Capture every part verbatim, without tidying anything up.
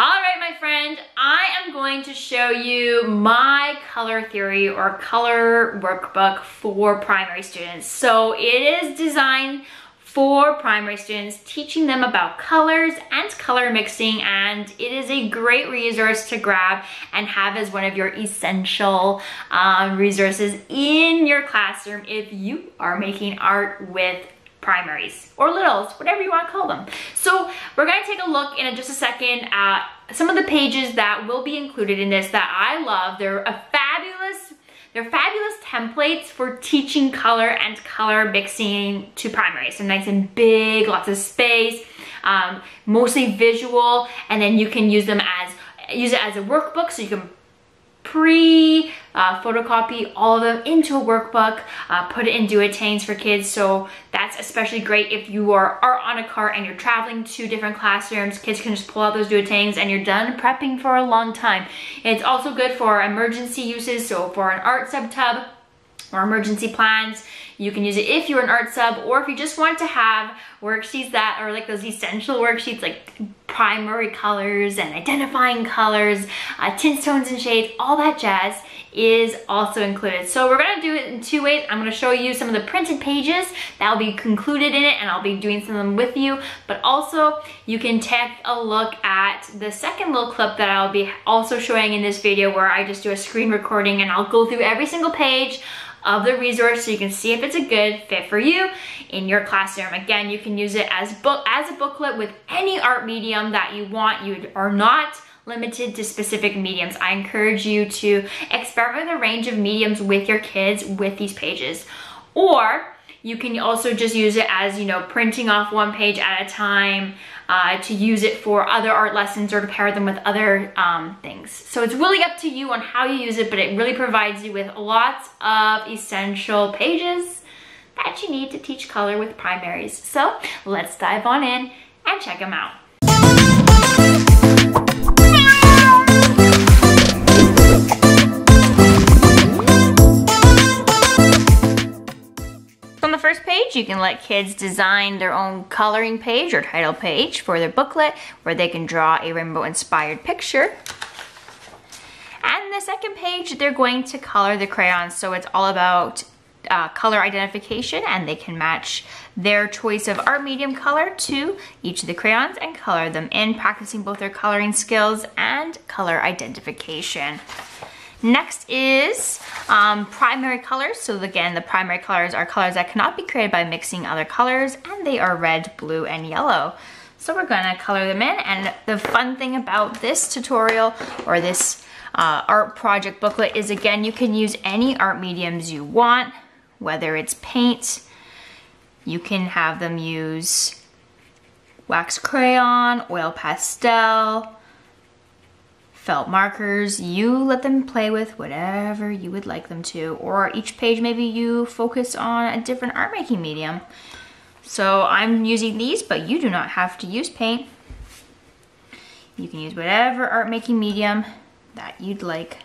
All right, my friend, I am going to show you my color theory or color workbook for primary students. So it is designed for primary students, teaching them about colors and color mixing, and it is a great resource to grab and have as one of your essential um, resources in your classroom if you are making art with primaries or littles, whatever you want to call them. So we're going to take a look in just a second at some of the pages that will be included in this that I love. They're a fabulous They're fabulous templates for teaching color and color mixing to primaries. So nice and big, lots of space, um, mostly visual, and then you can use them as use it as a workbook, so you can pre uh, photocopy all of them into a workbook, uh, put it in do-it-tains for kids. So that's especially great if you are, are on a cart and you're traveling to different classrooms. Kids can just pull out those do-it-tains and you're done prepping for a long time. It's also good for emergency uses, so for an art sub-tub or emergency plans. You can use it if you're an art sub, or if you just want to have worksheets that are like those essential worksheets, like primary colors and identifying colors, uh, tints, tones, and shades, all that jazz is also included. So we're gonna do it in two ways. I'm gonna show you some of the printed pages that will be concluded in it, and I'll be doing some of them with you, but also you can take a look at the second little clip that I'll be also showing in this video, where I just do a screen recording and I'll go through every single page of the resource so you can see if it's a good fit for you in your classroom. Again, you can use it as book as a booklet with any art medium that you want. You are not limited to specific mediums. I encourage you to experiment with a range of mediums with your kids with these pages. Or you can also just use it as, you know, printing off one page at a time uh, to use it for other art lessons or to pair them with other um, things. So it's really up to you on how you use it, but it really provides you with lots of essential pages that you need to teach color with primaries. So let's dive on in and check them out. First page, you can let kids design their own coloring page or title page for their booklet, where they can draw a rainbow inspired picture. And the second page, they're going to color the crayons, so it's all about uh, color identification, and they can match their choice of art medium color to each of the crayons and color them in, practicing both their coloring skills and color identification. Next is um, primary colors. So again, the primary colors are colors that cannot be created by mixing other colors, and they are red, blue, and yellow. So we're gonna color them in, and the fun thing about this tutorial or this uh, art project booklet is, again, you can use any art mediums you want, whether it's paint, you can have them use wax crayon, oil pastel, felt markers. You let them play with whatever you would like them to, or each page maybe you focus on a different art making medium. So I'm using these, but you do not have to use paint. You can use whatever art making medium that you'd like.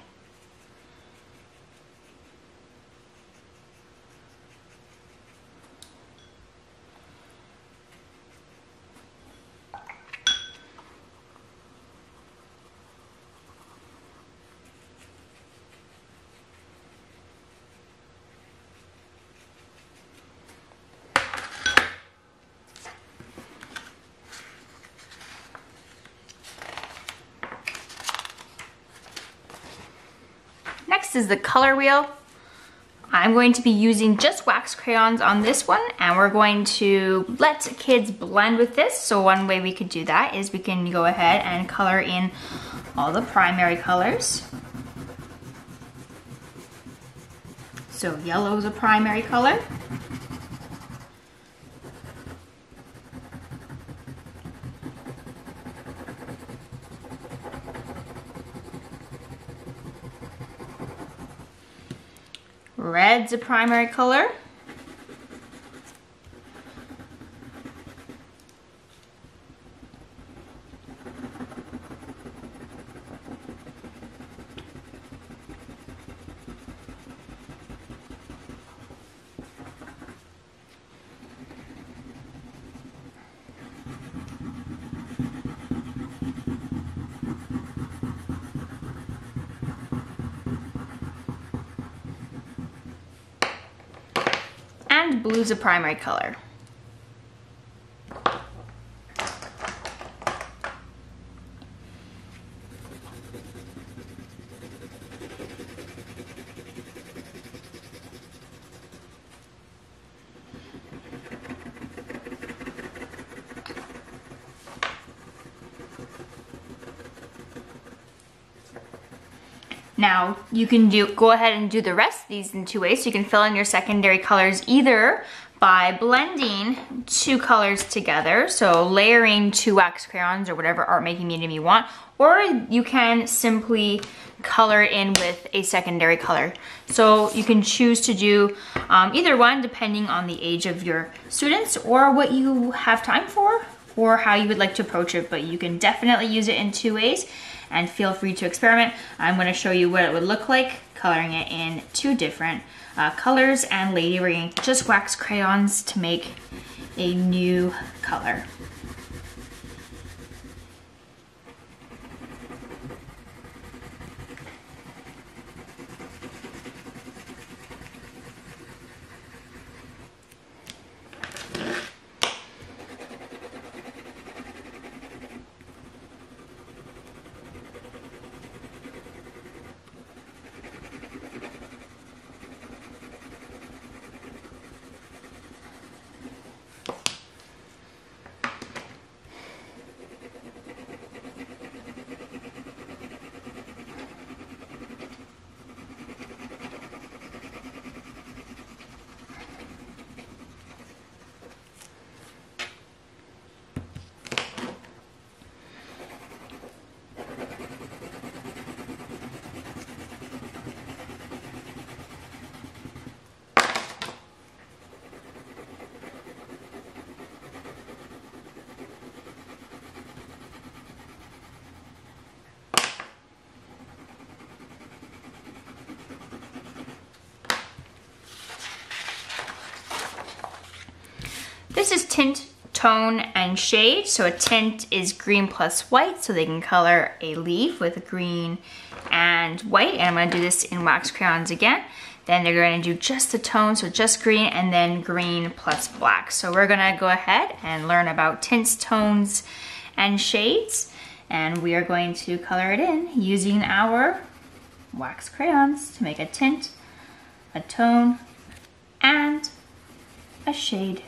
Is the color wheel. I'm going to be using just wax crayons on this one, and we're going to let kids blend with this. So one way we could do that is we can go ahead and color in all the primary colors. So yellow is a primary color. Red's a primary color. blue's a primary color. Now, you can do go ahead and do the rest of these in two ways. So you can fill in your secondary colors either by blending two colors together, so layering two wax crayons or whatever art making medium you want, or you can simply color in with a secondary color. So you can choose to do um, either one depending on the age of your students or what you have time for or how you would like to approach it, but you can definitely use it in two ways. And feel free to experiment. I'm going to show you what it would look like coloring it in two different uh, colors and layering just wax crayons to make a new color. This is tint, tone, and shade. So a tint is green plus white, so they can color a leaf with green and white. And I'm gonna do this in wax crayons again. Then they're gonna do just the tone, so just green, and then green plus black. So we're gonna go ahead and learn about tints, tones, and shades. And we are going to color it in using our wax crayons to make a tint, a tone, and a shade.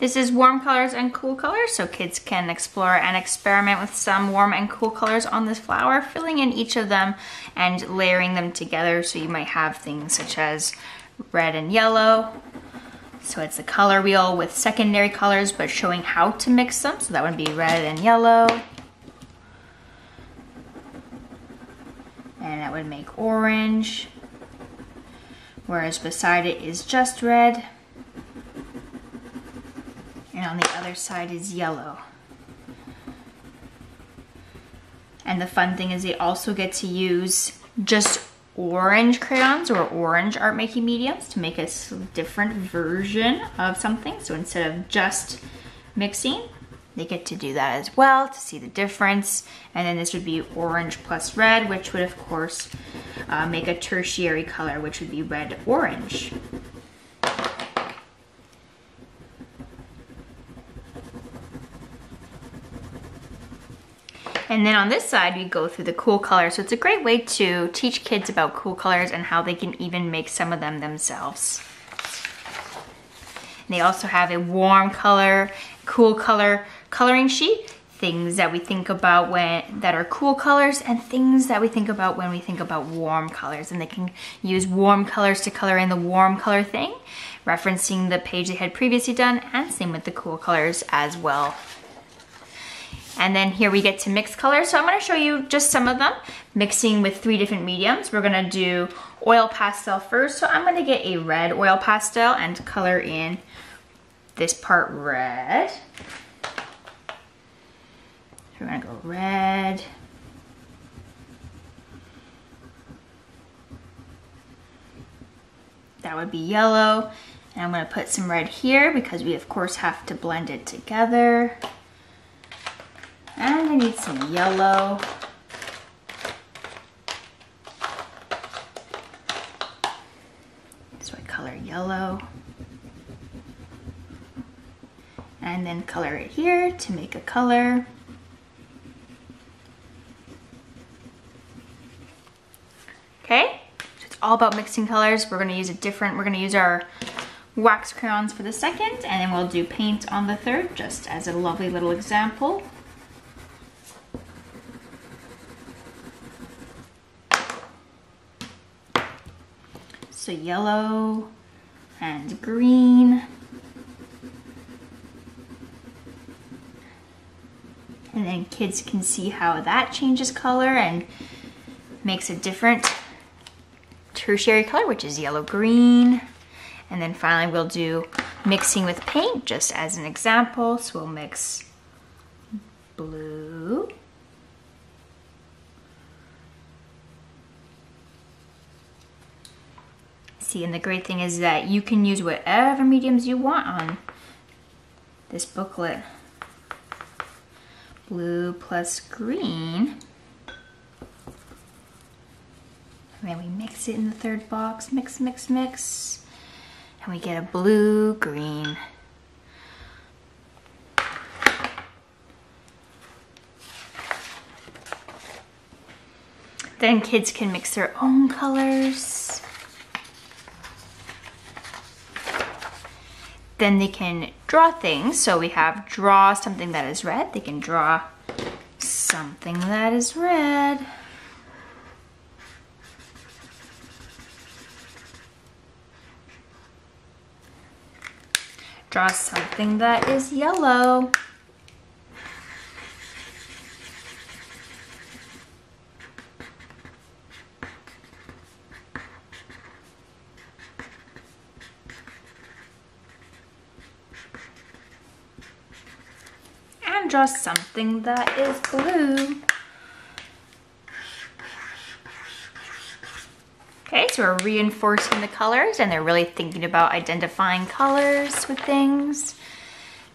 This is warm colors and cool colors, so kids can explore and experiment with some warm and cool colors on this flower, filling in each of them and layering them together. So you might have things such as red and yellow. So it's a color wheel with secondary colors, but showing how to mix them. So that would be red and yellow. And that would make orange, whereas beside it is just red, and on the other side is yellow. And the fun thing is they also get to use just orange crayons or orange art making mediums to make a different version of something. So instead of just mixing, they get to do that as well to see the difference. And then this would be orange plus red, which would of course uh, make a tertiary color, which would be red orange. And then on this side, we go through the cool colors. So it's a great way to teach kids about cool colors and how they can even make some of them themselves. And they also have a warm color, cool color coloring sheet, things that we think about when that are cool colors and things that we think about when we think about warm colors. And they can use warm colors to color in the warm color thing, referencing the page they had previously done, and same with the cool colors as well. And then here we get to mix colors. So I'm gonna show you just some of them, mixing with three different mediums. We're gonna do oil pastel first. So I'm gonna get a red oil pastel and color in this part red. So we're gonna go red. That would be yellow. And I'm gonna put some red here because we of course have to blend it together. And I need some yellow. So I color yellow. And then color it here to make a color. Okay, so it's all about mixing colors. We're gonna use a different, we're gonna use our wax crayons for the second, and then we'll do paint on the third, just as a lovely little example. So yellow and green. And then kids can see how that changes color and makes a different tertiary color, which is yellow-green. And then finally we'll do mixing with paint just as an example. So we'll mix blue. See, and the great thing is that you can use whatever mediums you want on this booklet. Blue plus green. And then we mix it in the third box. Mix, mix, mix. And we get a blue, green. Then kids can mix their own colors. Then they can draw things. So we have draw something that is red. They can draw something that is red. Draw something that is yellow. Draw something that is blue. Okay, so we're reinforcing the colors, and they're really thinking about identifying colors with things.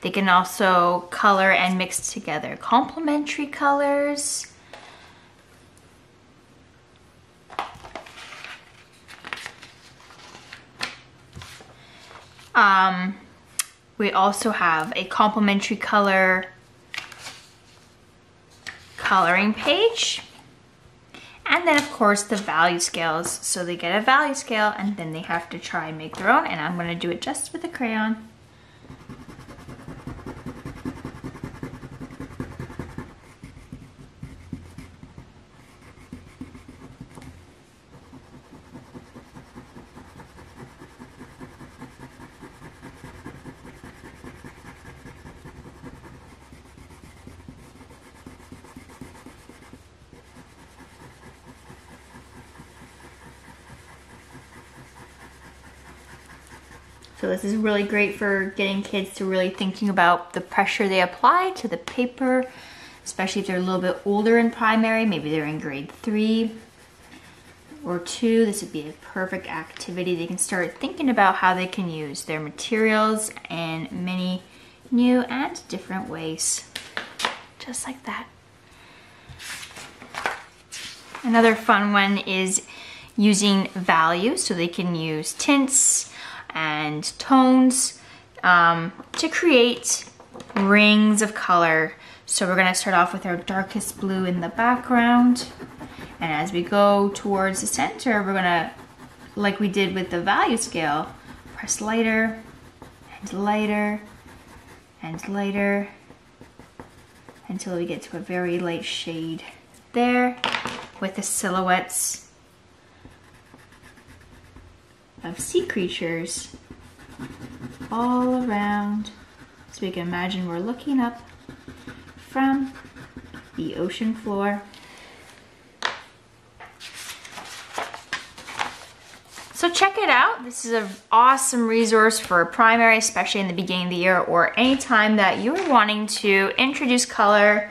They can also color and mix together complementary colors. Um, we also have a complementary color coloring page, and then of course the value scales. So they get a value scale and then they have to try and make their own, and I'm going to do it just with a crayon. So this is really great for getting kids to really thinking about the pressure they apply to the paper, especially if they're a little bit older in primary, maybe they're in grade three or two. This would be a perfect activity. They can start thinking about how they can use their materials in many new and different ways, just like that. Another fun one is using value, so they can use tints and tones um, to create rings of color. So we're gonna start off with our darkest blue in the background, and as we go towards the center, we're gonna, like we did with the value scale, press lighter and lighter and lighter until we get to a very light shade there with the silhouettes of sea creatures all around. So we can imagine we're looking up from the ocean floor. So check it out. This is an awesome resource for primary, especially in the beginning of the year or any time that you're wanting to introduce color,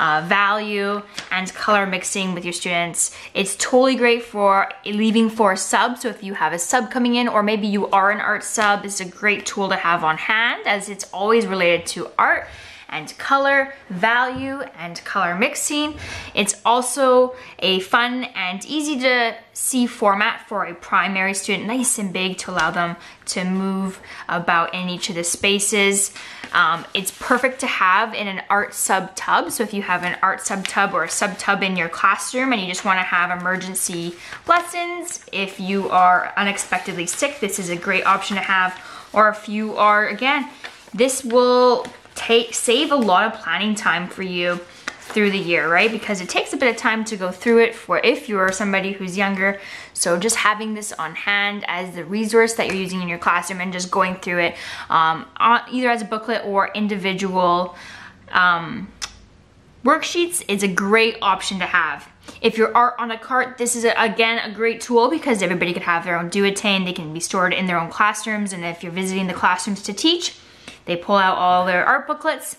Uh, value and color mixing with your students. It's totally great for leaving for a sub. So if you have a sub coming in, or maybe you are an art sub, this is a great tool to have on hand, as it's always related to art and color, value and color mixing. It's also a fun and easy to see format for a primary student, nice and big to allow them to move about in each of the spaces. Um, it's perfect to have in an art sub tub. So if you have an art sub tub or a sub tub in your classroom and you just want to have emergency lessons, if you are unexpectedly sick, this is a great option to have. Or if you are, again, this will take, save a lot of planning time for you through the year, right? Because it takes a bit of time to go through it for if you're somebody who's younger. So just having this on hand as the resource that you're using in your classroom and just going through it um, on, either as a booklet or individual um, worksheets is a great option to have. If you're art on a cart, this is, a, again, a great tool because everybody could have their own Duotane. They can be stored in their own classrooms, and if you're visiting the classrooms to teach, they pull out all their art booklets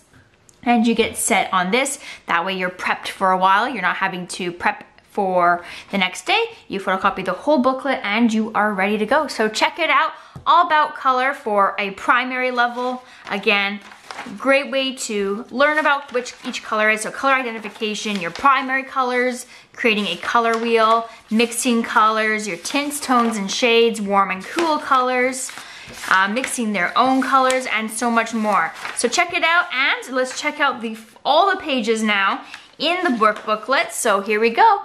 and you get set on this. That way you're prepped for a while. You're not having to prep for the next day. You photocopy the whole booklet and you are ready to go. So check it out. All about color for a primary level. Again, great way to learn about which each color is. So color identification, your primary colors, creating a color wheel, mixing colors, your tints, tones, and shades, warm and cool colors, Uh, mixing their own colors, and so much more. So check it out, and let's check out the all the pages now in the work booklet. So here we go.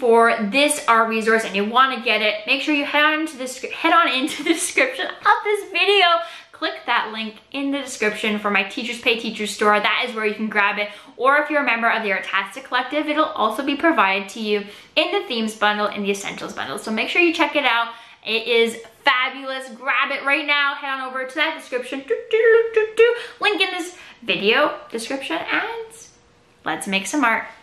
For this art resource and you want to get it, make sure you head on into the head on into the description of this video. Click that link in the description for my Teachers Pay Teachers store. That is where you can grab it. Or if you're a member of the Artastic Collective, it'll also be provided to you in the themes bundle and the essentials bundle. So make sure you check it out. It is fabulous. Grab it right now. Head on over to that description. Do, do, do, do, do. Link in this video description, and let's make some art.